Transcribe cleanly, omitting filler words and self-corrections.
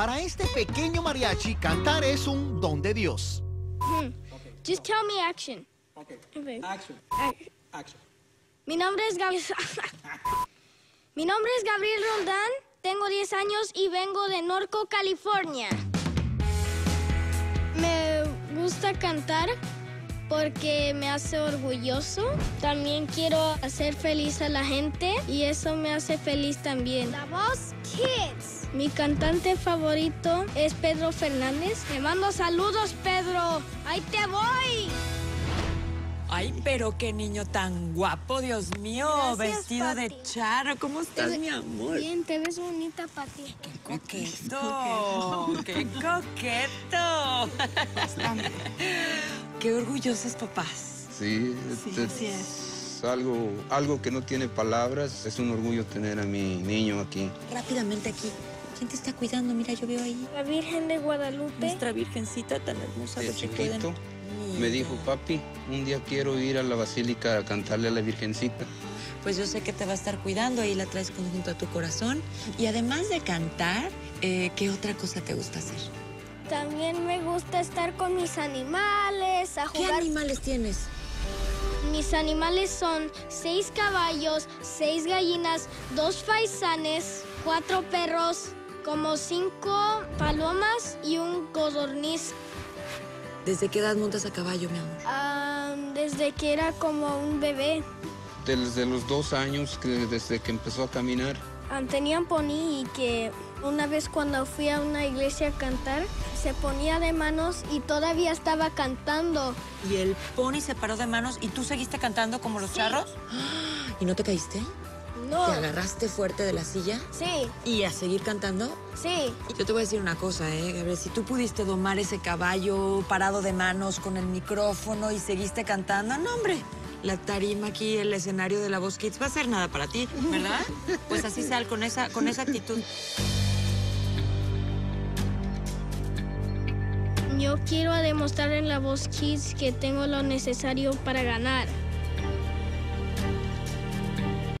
Para este pequeño mariachi, cantar es un don de Dios. Okay. Just tell me action. Okay. Okay. Action. Action. Mi nombre es Gabriel Rondán, tengo 10 años y vengo de Norco, California. Me gusta cantar porque me hace orgulloso. También quiero hacer feliz a la gente y eso me hace feliz también. La Voz Kids. Mi cantante favorito es Pedro Fernández. Te mando saludos, Pedro. ¡Ahí te voy! Ay, pero qué niño tan guapo, Dios mío. Gracias, vestido Pati. De charro. ¿Cómo estás, mi amor? Bien, te ves bonita, Pati. ¡Qué coqueto! ¡Qué coqueto! Bastante. Qué orgullosos papás. Sí, sí es algo que no tiene palabras. Es un orgullo tener a mi niño aquí. Rápidamente aquí. ¿Quién te está cuidando? Mira, yo veo ahí. La Virgen de Guadalupe. Nuestra virgencita tan hermosa. De chiquito. Me dijo, papi, un día quiero ir a la Basílica a cantarle a la Virgencita. Pues yo sé que te va a estar cuidando, ahí la traes junto a tu corazón. Y además de cantar, ¿qué otra cosa te gusta hacer? También me gusta estar con mis animales, a jugar. ¿Qué animales tienes? Mis animales son 6 caballos, 6 gallinas, 2 faisanes, 4 perros, como 5 palomas y un codorniz. ¿Desde qué edad montas a caballo, mi amor? Desde que era como un bebé. Desde los 2 años, desde que empezó a caminar. Tenían pony y que una vez cuando fui a una iglesia a cantar, se ponía de manos y todavía estaba cantando. ¿Y el pony se paró de manos y tú seguiste cantando como los charros? ¿Y no te caíste? No. ¿Te agarraste fuerte de la silla? Sí. ¿Y a seguir cantando? Sí. Yo te voy a decir una cosa, Gabriel. Si tú pudiste domar ese caballo parado de manos con el micrófono y seguiste cantando, no, hombre. La tarima aquí, el escenario de La Voz Kids va a ser nada para ti, ¿verdad? Pues así sal con esa actitud. Yo quiero demostrar en La Voz Kids que tengo lo necesario para ganar.